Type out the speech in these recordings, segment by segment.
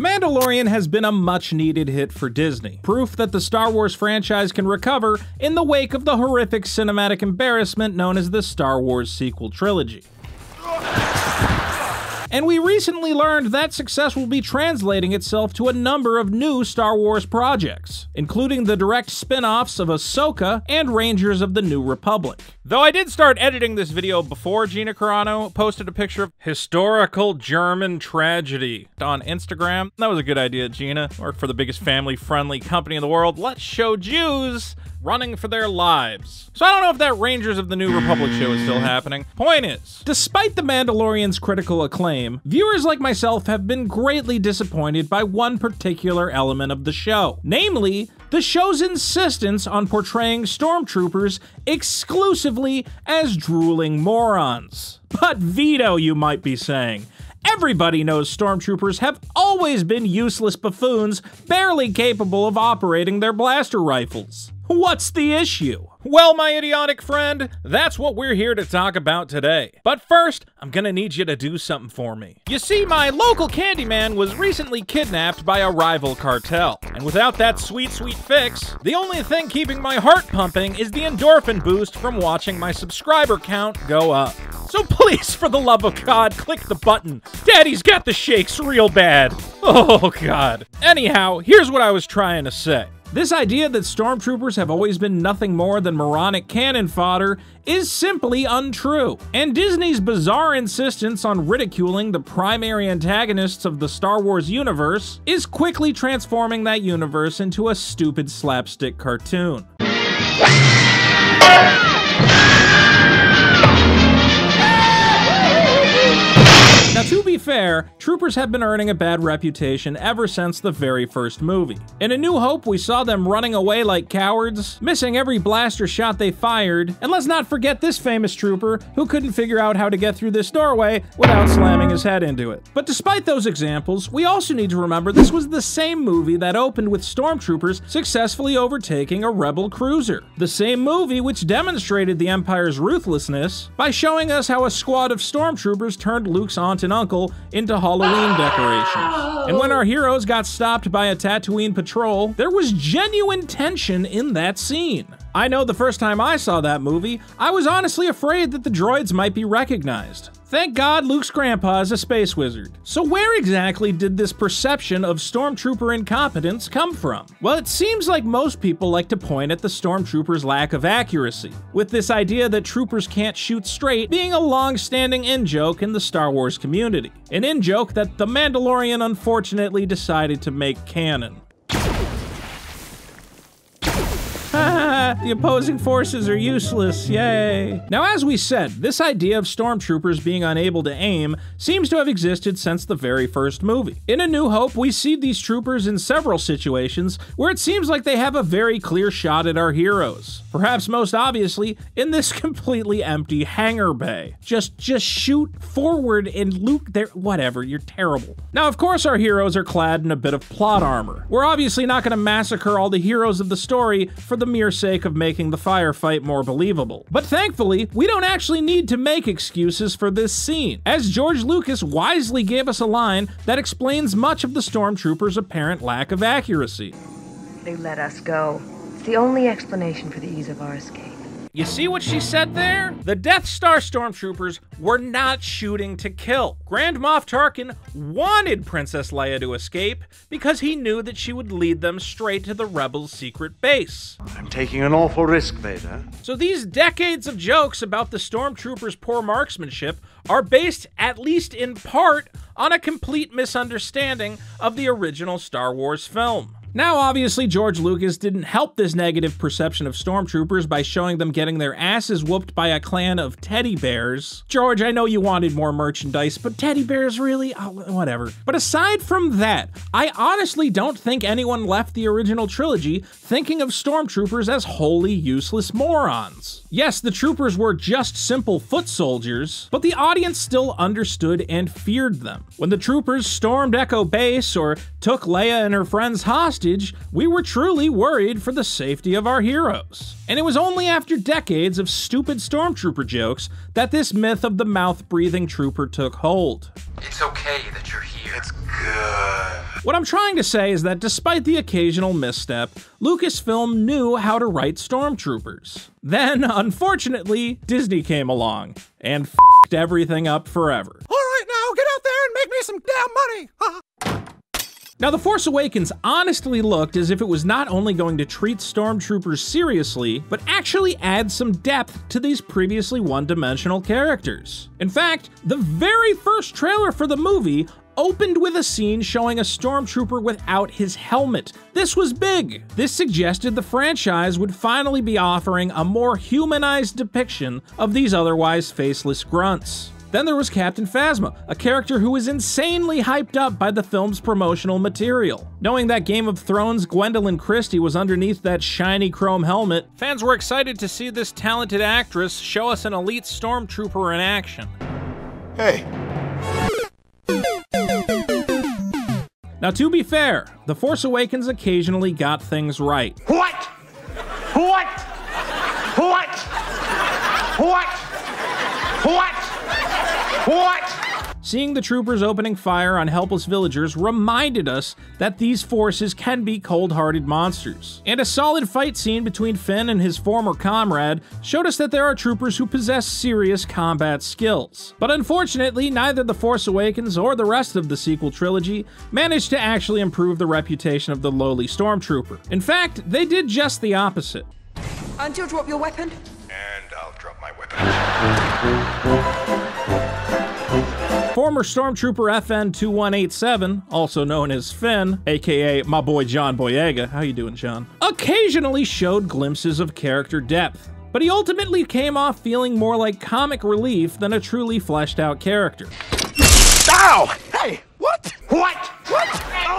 The Mandalorian has been a much-needed hit for Disney, proof that the Star Wars franchise can recover in the wake of the horrific cinematic embarrassment known as the Star Wars sequel trilogy. And we recently learned that success will be translating itself to a number of new Star Wars projects, including the direct spin-offs of Ahsoka and Rangers of the New Republic. Though I did start editing this video before Gina Carano posted a picture of historical German tragedy on Instagram. That was a good idea, Gina. Work for the biggest family-friendly company in the world. Let's show Jews running for their lives. So I don't know if that Rangers of the New Republic show is still happening. Point is, despite The Mandalorian's critical acclaim, viewers like myself have been greatly disappointed by one particular element of the show, namely, the show's insistence on portraying stormtroopers exclusively as drooling morons. But Vito, you might be saying. Everybody knows stormtroopers have always been useless buffoons, barely capable of operating their blaster rifles. What's the issue? Well, my idiotic friend, that's what we're here to talk about today. But first, I'm gonna need you to do something for me. You see, my local Candyman was recently kidnapped by a rival cartel. And without that sweet, sweet fix, the only thing keeping my heart pumping is the endorphin boost from watching my subscriber count go up. So please, for the love of God, click the button. Daddy's got the shakes real bad. Oh, God. Anyhow, here's what I was trying to say. This idea that stormtroopers have always been nothing more than moronic cannon fodder is simply untrue, and Disney's bizarre insistence on ridiculing the primary antagonists of the Star Wars universe is quickly transforming that universe into a stupid slapstick cartoon. Now, to be fair, troopers have been earning a bad reputation ever since the very first movie. In A New Hope, we saw them running away like cowards, missing every blaster shot they fired, and let's not forget this famous trooper who couldn't figure out how to get through this doorway without slamming his head into it. But despite those examples, we also need to remember this was the same movie that opened with stormtroopers successfully overtaking a rebel cruiser. The same movie which demonstrated the Empire's ruthlessness by showing us how a squad of stormtroopers turned Luke's aunt and uncle into Halloween decorations. And when our heroes got stopped by a Tatooine patrol, there was genuine tension in that scene. I know the first time I saw that movie, I was honestly afraid that the droids might be recognized. Thank God Luke's grandpa is a space wizard. So where exactly did this perception of stormtrooper incompetence come from? Well, it seems like most people like to point at the stormtroopers' lack of accuracy, with this idea that troopers can't shoot straight being a long-standing in-joke in the Star Wars community. An in-joke that The Mandalorian unfortunately decided to make canon. The opposing forces are useless, yay. Now, as we said, this idea of stormtroopers being unable to aim seems to have existed since the very first movie. In A New Hope, we see these troopers in several situations where it seems like they have a very clear shot at our heroes. Perhaps most obviously in this completely empty hangar bay. Just shoot forward and Luke there, whatever, you're terrible. Now, of course, our heroes are clad in a bit of plot armor. We're obviously not gonna massacre all the heroes of the story for the mere sake of making the firefight more believable. But thankfully, we don't actually need to make excuses for this scene, as George Lucas wisely gave us a line that explains much of the stormtroopers' apparent lack of accuracy. They let us go. It's the only explanation for the ease of our escape. You see what she said there? The Death Star stormtroopers were not shooting to kill. Grand Moff Tarkin wanted Princess Leia to escape because he knew that she would lead them straight to the rebels' secret base. I'm taking an awful risk, Vader. So these decades of jokes about the stormtroopers' poor marksmanship are based, at least in part, on a complete misunderstanding of the original Star Wars film. Now, obviously, George Lucas didn't help this negative perception of stormtroopers by showing them getting their asses whooped by a clan of teddy bears. George, I know you wanted more merchandise, but teddy bears really? Oh, whatever. But aside from that, I honestly don't think anyone left the original trilogy thinking of stormtroopers as wholly useless morons. Yes, the troopers were just simple foot soldiers, but the audience still understood and feared them. When the troopers stormed Echo Base or took Leia and her friends hostage, we were truly worried for the safety of our heroes. And it was only after decades of stupid stormtrooper jokes that this myth of the mouth-breathing trooper took hold. It's okay that you're here. It's good. What I'm trying to say is that despite the occasional misstep, Lucasfilm knew how to write Stormtroopers. Then, unfortunately, Disney came along and f***ed everything up forever. All right now, get out there and make me some damn money! Now, The Force Awakens honestly looked as if it was not only going to treat Stormtroopers seriously, but actually add some depth to these previously one-dimensional characters. In fact, the very first trailer for the movie opened with a scene showing a Stormtrooper without his helmet. This was big. This suggested the franchise would finally be offering a more humanized depiction of these otherwise faceless grunts. Then there was Captain Phasma, a character who was insanely hyped up by the film's promotional material. Knowing that Game of Thrones' Gwendolyn Christie was underneath that shiny chrome helmet, fans were excited to see this talented actress show us an elite Stormtrooper in action. Hey. Now, to be fair, The Force Awakens occasionally got things right. What? What? What? What? What? What? Seeing the troopers opening fire on helpless villagers reminded us that these forces can be cold-hearted monsters. And a solid fight scene between Finn and his former comrade showed us that there are troopers who possess serious combat skills. But unfortunately, neither The Force Awakens or the rest of the sequel trilogy managed to actually improve the reputation of the lowly stormtrooper. In fact, they did just the opposite. And you'll drop your weapon? And I'll drop my weapon. Former Stormtrooper FN-2187, also known as Finn, aka my boy John Boyega, how you doing, John, occasionally showed glimpses of character depth, but he ultimately came off feeling more like comic relief than a truly fleshed out character. Ow! Hey! What? What? What?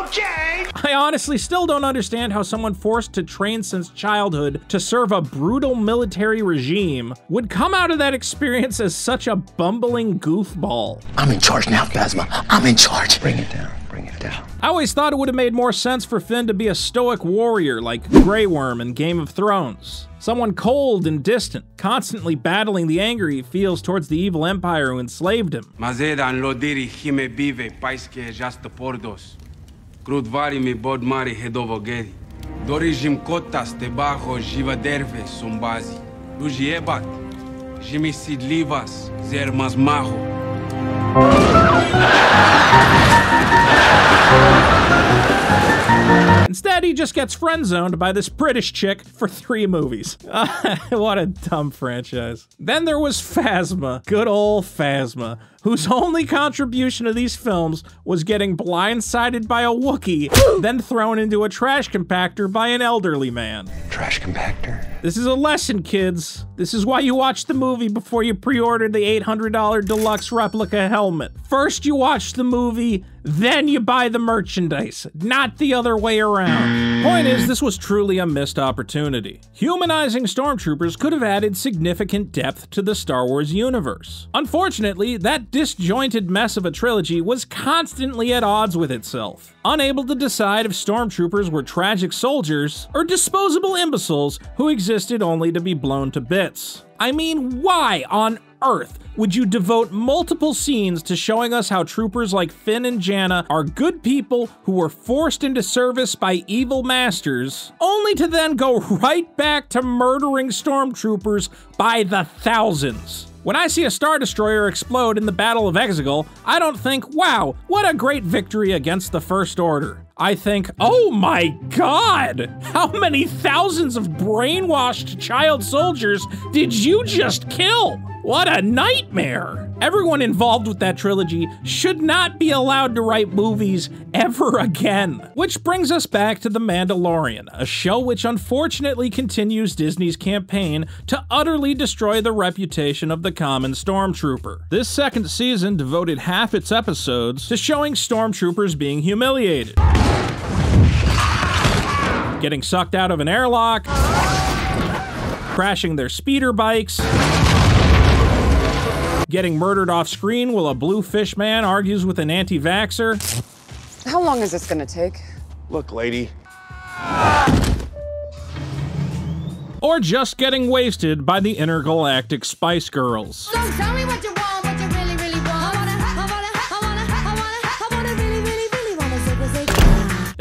Okay! I honestly still don't understand how someone forced to train since childhood to serve a brutal military regime would come out of that experience as such a bumbling goofball. I'm in charge now, Phasma. I'm in charge. Bring it down. Bring it down. I always thought it would have made more sense for Finn to be a stoic warrior like Grey Worm in Game of Thrones. Someone cold and distant, constantly battling the anger he feels towards the evil empire who enslaved him. Instead, he just gets friend-zoned by this British chick for 3 movies. What a dumb franchise. Then there was Phasma. Good old Phasma, whose only contribution to these films was getting blindsided by a Wookiee, then thrown into a trash compactor by an elderly man. Trash compactor. This is a lesson, kids. This is why you watch the movie before you pre-order the $800 deluxe replica helmet. First you watch the movie, then you buy the merchandise, not the other way around. Point is, this was truly a missed opportunity. Humanizing Stormtroopers could have added significant depth to the Star Wars universe. Unfortunately, that disjointed mess of a trilogy was constantly at odds with itself, unable to decide if Stormtroopers were tragic soldiers or disposable imbeciles who existed only to be blown to bits. I mean, why on Earth would you devote multiple scenes to showing us how troopers like Finn and Janna are good people who were forced into service by evil masters, only to then go right back to murdering stormtroopers by the thousands? When I see a Star Destroyer explode in the Battle of Exegol, I don't think, wow, what a great victory against the First Order. I think, oh my God, how many thousands of brainwashed child soldiers did you just kill? What a nightmare! Everyone involved with that trilogy should not be allowed to write movies ever again. Which brings us back to The Mandalorian, a show which unfortunately continues Disney's campaign to utterly destroy the reputation of the common stormtrooper. This second season devoted half its episodes to showing stormtroopers being humiliated, getting sucked out of an airlock, crashing their speeder bikes, getting murdered off screen while a blue fish man argues with an anti-vaxxer. How long is this gonna take? Look, lady. Or just getting wasted by the intergalactic Spice Girls. So tell me what you want, what you really, really want. I wanna, I wanna, I wanna, I wanna, I wanna, I wanna really, really, really wanna say,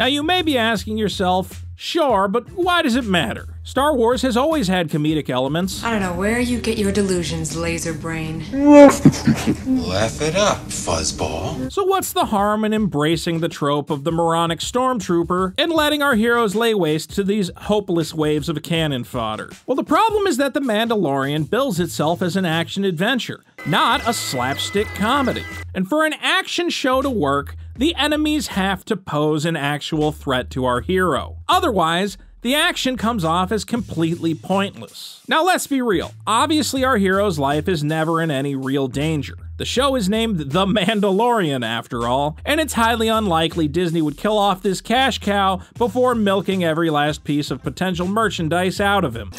Now you may be asking yourself, sure, but why does it matter? Star Wars has always had comedic elements. I don't know where you get your delusions, laser brain. Laugh it up, fuzzball. So what's the harm in embracing the trope of the moronic stormtrooper and letting our heroes lay waste to these hopeless waves of cannon fodder? Well, the problem is that The Mandalorian bills itself as an action adventure, not a slapstick comedy. And for an action show to work, the enemies have to pose an actual threat to our hero. Otherwise, the action comes off as completely pointless. Now let's be real, obviously our hero's life is never in any real danger. The show is named The Mandalorian after all, and it's highly unlikely Disney would kill off this cash cow before milking every last piece of potential merchandise out of him.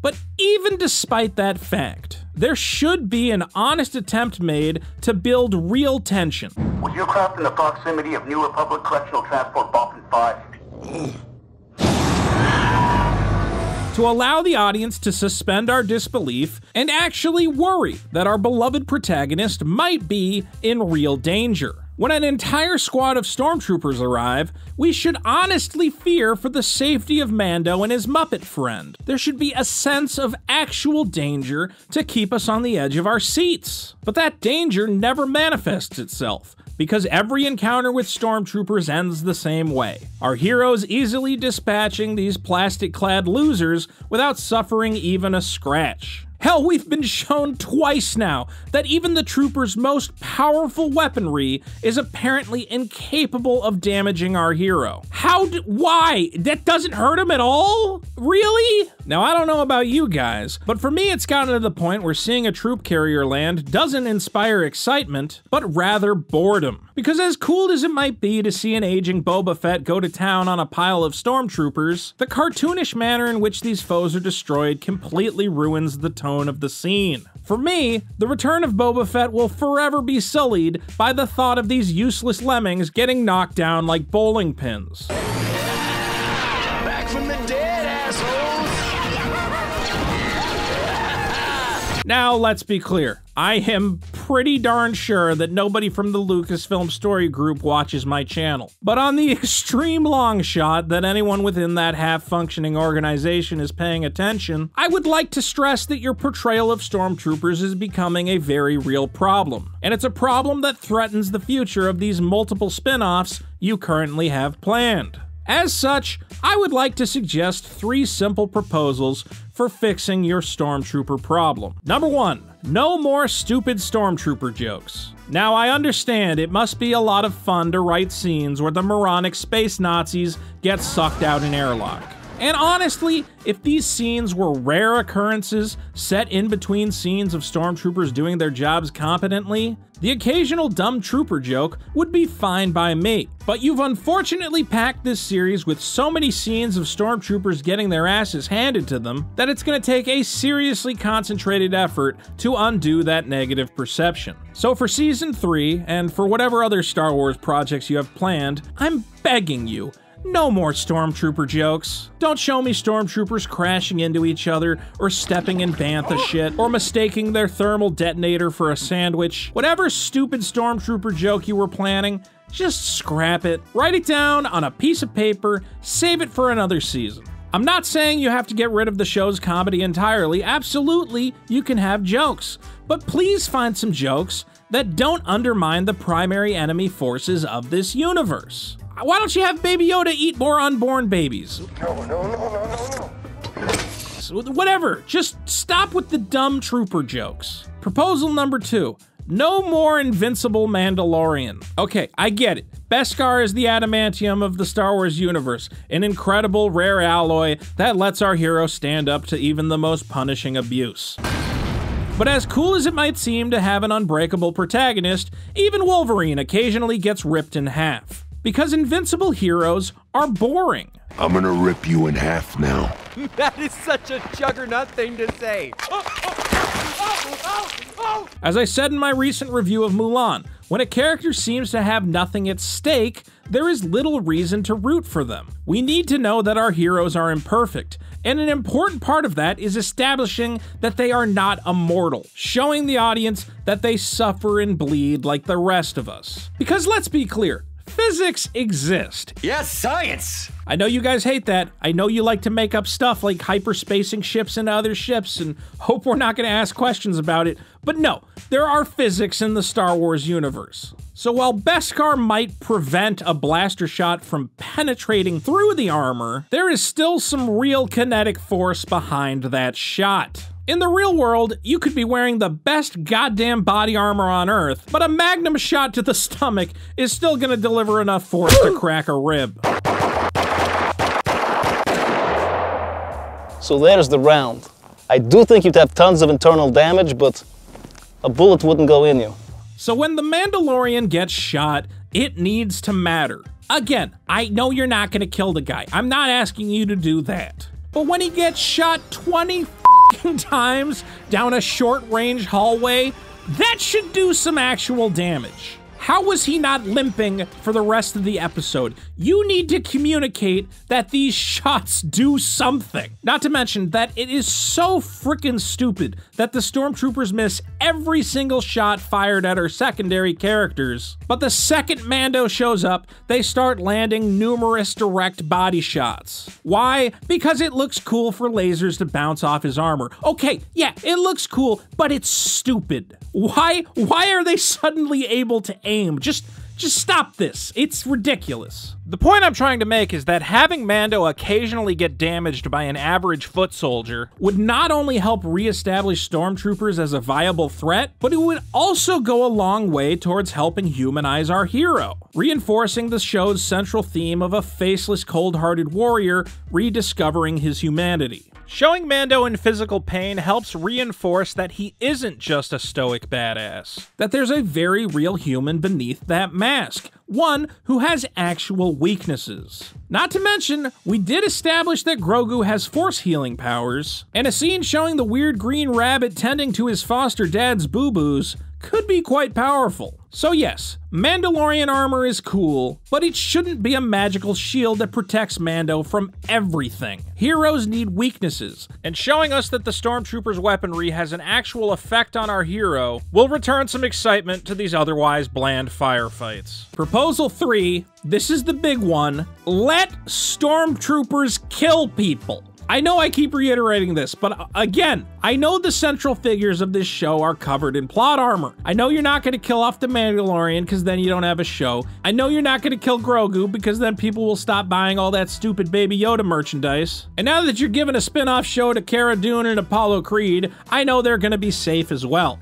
But even despite that fact, there should be an honest attempt made to build real tension. Would you craft in the proximity of New Republic Correctional Transport Boffin 5? To allow the audience to suspend our disbelief and actually worry that our beloved protagonist might be in real danger. When an entire squad of stormtroopers arrive, we should honestly fear for the safety of Mando and his Muppet friend. There should be a sense of actual danger to keep us on the edge of our seats. But that danger never manifests itself, because every encounter with stormtroopers ends the same way. Our heroes easily dispatching these plastic-clad losers without suffering even a scratch. Hell, we've been shown twice now that even the trooper's most powerful weaponry is apparently incapable of damaging our hero. Why? That doesn't hurt him at all? Really? Now, I don't know about you guys, but for me it's gotten to the point where seeing a troop carrier land doesn't inspire excitement, but rather boredom. Because as cool as it might be to see an aging Boba Fett go to town on a pile of stormtroopers, the cartoonish manner in which these foes are destroyed completely ruins the tone of the scene. For me, the return of Boba Fett will forever be sullied by the thought of these useless lemmings getting knocked down like bowling pins. Back from the dead, assholes! Now, let's be clear. I am pretty darn sure that nobody from the Lucasfilm Story Group watches my channel. But on the extreme long shot that anyone within that half-functioning organization is paying attention, I would like to stress that your portrayal of stormtroopers is becoming a very real problem. And it's a problem that threatens the future of these multiple spin-offs you currently have planned. As such, I would like to suggest 3 simple proposals for fixing your stormtrooper problem. Number 1, no more stupid stormtrooper jokes. Now, I understand it must be a lot of fun to write scenes where the moronic space Nazis get sucked out in airlock. And honestly, if these scenes were rare occurrences set in between scenes of stormtroopers doing their jobs competently, the occasional dumb trooper joke would be fine by me. But you've unfortunately packed this series with so many scenes of stormtroopers getting their asses handed to them that it's going to take a seriously concentrated effort to undo that negative perception. So for Season 3, and for whatever other Star Wars projects you have planned, I'm begging you, no more stormtrooper jokes. Don't show me stormtroopers crashing into each other, or stepping in bantha shit, or mistaking their thermal detonator for a sandwich. Whatever stupid stormtrooper joke you were planning, just scrap it. Write it down on a piece of paper, save it for another season. I'm not saying you have to get rid of the show's comedy entirely. Absolutely, you can have jokes. But please find some jokes that don't undermine the primary enemy forces of this universe. Why don't you have Baby Yoda eat more unborn babies? No. So whatever, just stop with the dumb trooper jokes. Proposal number 2, no more invincible Mandalorian. Okay, I get it. Beskar is the adamantium of the Star Wars universe, an incredible rare alloy that lets our hero stand up to even the most punishing abuse. But as cool as it might seem to have an unbreakable protagonist, even Wolverine occasionally gets ripped in half. Because invincible heroes are boring. I'm gonna rip you in half now. That is such a juggernaut thing to say. Oh. As I said in my recent review of Mulan, when a character seems to have nothing at stake, there is little reason to root for them. We need to know that our heroes are imperfect, and an important part of that is establishing that they are not immortal, showing the audience that they suffer and bleed like the rest of us. Because let's be clear, physics exist. Yes, science! I know you guys hate that. I know you like to make up stuff like hyperspacing ships into other ships and hope we're not going to ask questions about it, but no, there are physics in the Star Wars universe. So while Beskar might prevent a blaster shot from penetrating through the armor, there is still some real kinetic force behind that shot. In the real world, you could be wearing the best goddamn body armor on Earth, but a magnum shot to the stomach is still gonna deliver enough force to crack a rib. So there's the round. I do think you'd have tons of internal damage, but a bullet wouldn't go in you. So when the Mandalorian gets shot, it needs to matter. Again, I know you're not gonna kill the guy. I'm not asking you to do that. But when he gets shot 20 times down a short-range hallway, that should do some actual damage. How was he not limping for the rest of the episode? You need to communicate that these shots do something. Not to mention that it is so freaking stupid that the Stormtroopers miss every single shot fired at our secondary characters. But the second Mando shows up, they start landing numerous direct body shots. Why? Because it looks cool for lasers to bounce off his armor. Okay, yeah, it looks cool, but it's stupid. Why are they suddenly able to aim? Just stop this. It's ridiculous. The point I'm trying to make is that having Mando occasionally get damaged by an average foot soldier would not only help reestablish Stormtroopers as a viable threat, but it would also go a long way towards helping humanize our hero, reinforcing the show's central theme of a faceless, cold-hearted warrior rediscovering his humanity. Showing Mando in physical pain helps reinforce that he isn't just a stoic badass, that there's a very real human beneath that mask, one who has actual weaknesses. Not to mention, we did establish that Grogu has force healing powers, and a scene showing the weird green rabbit tending to his foster dad's boo-boos could be quite powerful. So yes, Mandalorian armor is cool, but it shouldn't be a magical shield that protects Mando from everything. Heroes need weaknesses, and showing us that the Stormtrooper's weaponry has an actual effect on our hero will return some excitement to these otherwise bland firefights. Proposal 3, this is the big one, let Stormtroopers kill people. I know I keep reiterating this, but again, I know the central figures of this show are covered in plot armor. I know you're not going to kill off the Mandalorian because then you don't have a show. I know you're not going to kill Grogu because then people will stop buying all that stupid Baby Yoda merchandise. And now that you're giving a spin-off show to Cara Dune and Apollo Creed, I know they're going to be safe as well.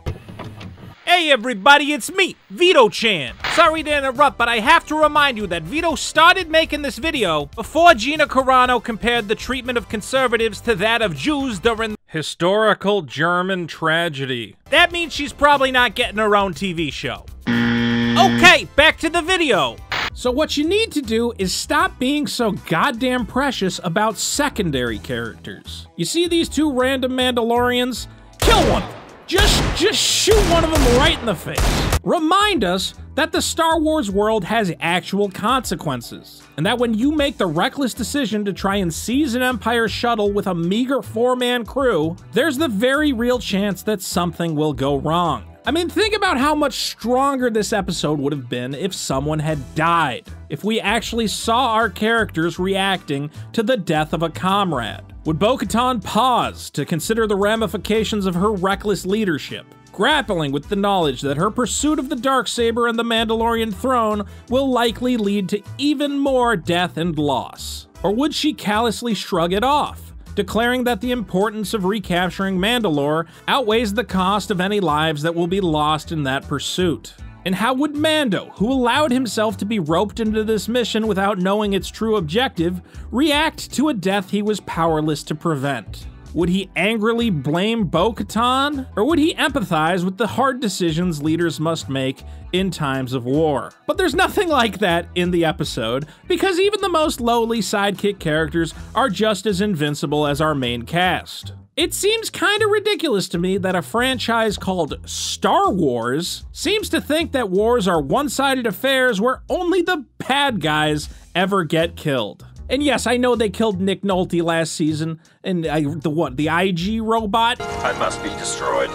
Hey everybody, it's me, Vito-chan. Sorry to interrupt, but I have to remind you that Vito started making this video before Gina Carano compared the treatment of conservatives to that of Jews during historical German tragedy. That means she's probably not getting her own TV show. Okay, back to the video. So what you need to do is stop being so goddamn precious about secondary characters. You see these two random Mandalorians? Kill one! Just shoot one of them right in the face. Remind us that the Star Wars world has actual consequences, and that when you make the reckless decision to try and seize an Empire shuttle with a meager 4-man crew, there's the very real chance that something will go wrong. I mean, think about how much stronger this episode would have been if someone had died, if we actually saw our characters reacting to the death of a comrade. Would Bo-Katan pause to consider the ramifications of her reckless leadership, grappling with the knowledge that her pursuit of the Darksaber and the Mandalorian throne will likely lead to even more death and loss? Or would she callously shrug it off, declaring that the importance of recapturing Mandalore outweighs the cost of any lives that will be lost in that pursuit? And how would Mando, who allowed himself to be roped into this mission without knowing its true objective, react to a death he was powerless to prevent? Would he angrily blame Bo-Katan? Or would he empathize with the hard decisions leaders must make in times of war? But there's nothing like that in the episode, because even the most lowly sidekick characters are just as invincible as our main cast. It seems kind of ridiculous to me that a franchise called Star Wars seems to think that wars are one-sided affairs where only the bad guys ever get killed. And yes, I know they killed Nick Nolte last season, and the IG robot. I must be destroyed.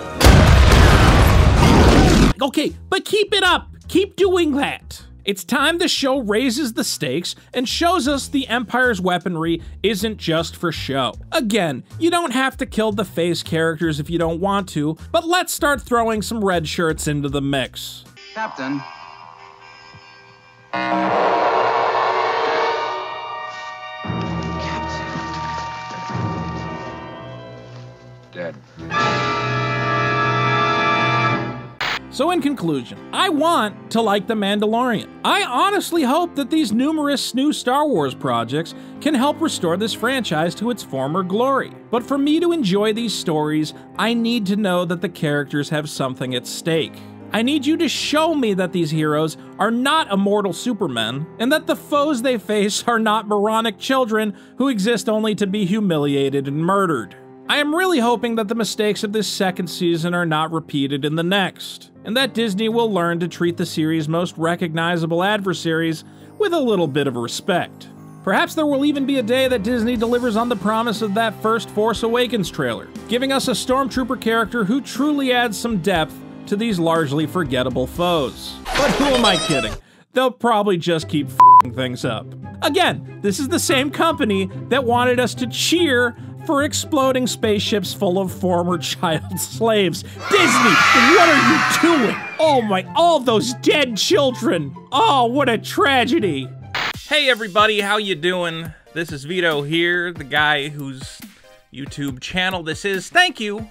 Okay, but keep it up. Keep doing that. It's time the show raises the stakes and shows us the Empire's weaponry isn't just for show. Again, you don't have to kill the face characters if you don't want to, but let's start throwing some red shirts into the mix. Captain. Dead. So in conclusion, I want to like The Mandalorian. I honestly hope that these numerous new Star Wars projects can help restore this franchise to its former glory. But for me to enjoy these stories, I need to know that the characters have something at stake. I need you to show me that these heroes are not immortal supermen, and that the foes they face are not moronic children who exist only to be humiliated and murdered. I am really hoping that the mistakes of this second season are not repeated in the next, and that Disney will learn to treat the series' most recognizable adversaries with a little bit of respect. Perhaps there will even be a day that Disney delivers on the promise of that first Force Awakens trailer, giving us a Stormtrooper character who truly adds some depth to these largely forgettable foes. But who am I kidding? They'll probably just keep f***ing things up. Again, this is the same company that wanted us to cheer for exploding spaceships full of former child slaves. Disney, what are you doing? Oh my, all those dead children. Oh, what a tragedy. Hey everybody, how you doing? This is Vito here, the guy whose YouTube channel this is. Thank you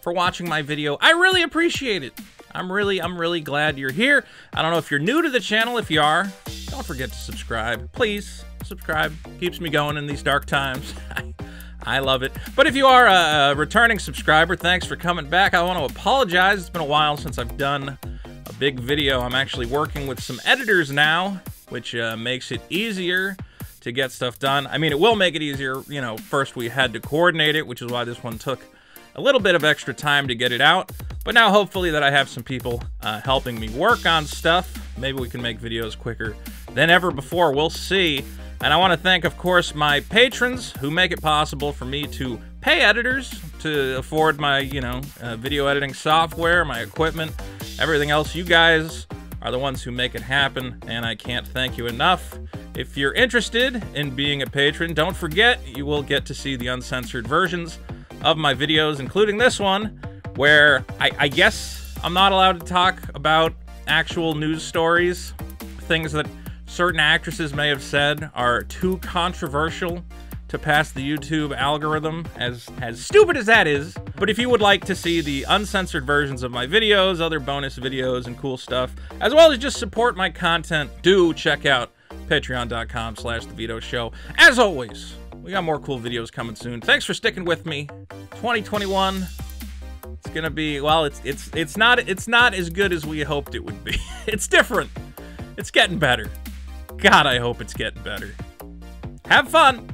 for watching my video. I really appreciate it. I'm really glad you're here. I don't know if you're new to the channel. If you are, don't forget to subscribe. Please subscribe. Keeps me going in these dark times. I love it. But if you are a returning subscriber, thanks for coming back. I want to apologize. It's been a while since I've done a big video. I'm actually working with some editors now, which makes it easier to get stuff done. I mean, it will make it easier. You know, first we had to coordinate it, which is why this one took a little bit of extra time to get it out. But now hopefully that I have some people helping me work on stuff. Maybe we can make videos quicker than ever before. We'll see. And I want to thank, of course, my patrons who make it possible for me to pay editors, to afford my, you know, video editing software, my equipment, everything else. You guys are the ones who make it happen, and I can't thank you enough. If you're interested in being a patron, don't forget you will get to see the uncensored versions of my videos, including this one, where I guess I'm not allowed to talk about actual news stories, things that certain actresses may have said are too controversial to pass the YouTube algorithm, as stupid as that is. But if you would like to see the uncensored versions of my videos, other bonus videos and cool stuff, as well as just support my content, do check out patreon.com/TheVitoShow. As always, we got more cool videos coming soon. Thanks for sticking with me. 2021, it's gonna be, well, it's not as good as we hoped it would be. It's different. It's getting better. God, I hope it's getting better. Have fun!